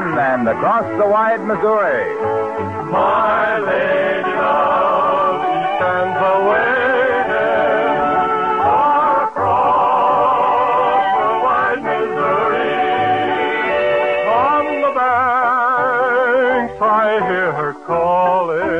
London and across the wide Missouri. My lady love stands awaiting far across the wide Missouri. On the banks I hear her calling.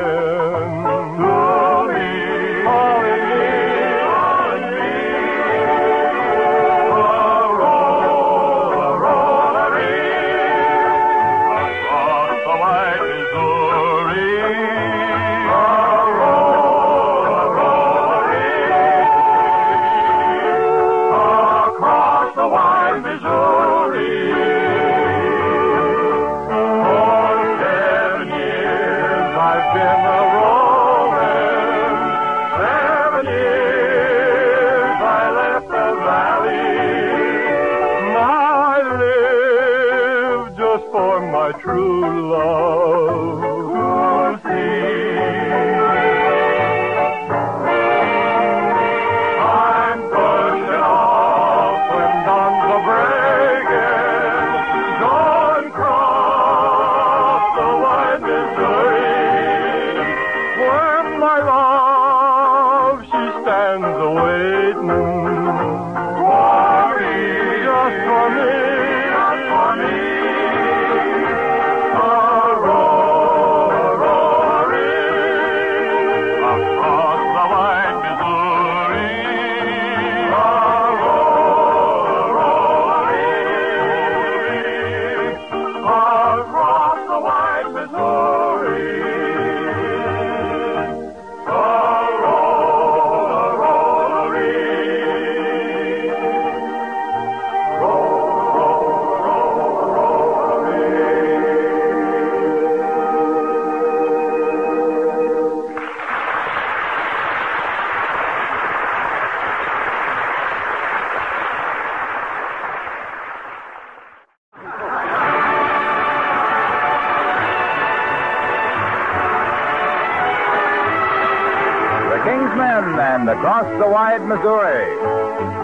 And across the wide Missouri.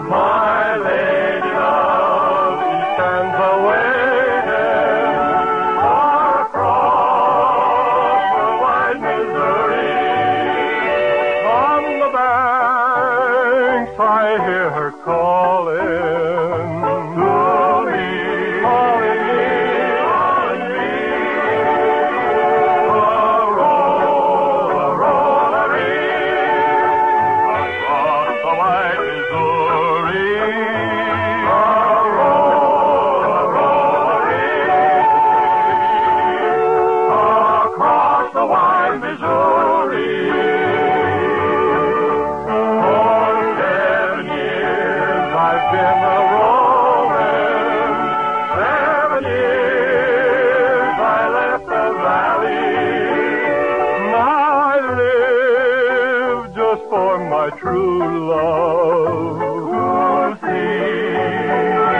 My lady love, she stands awaiting far across the wide Missouri. On the banks I hear her calling. For my true love to see.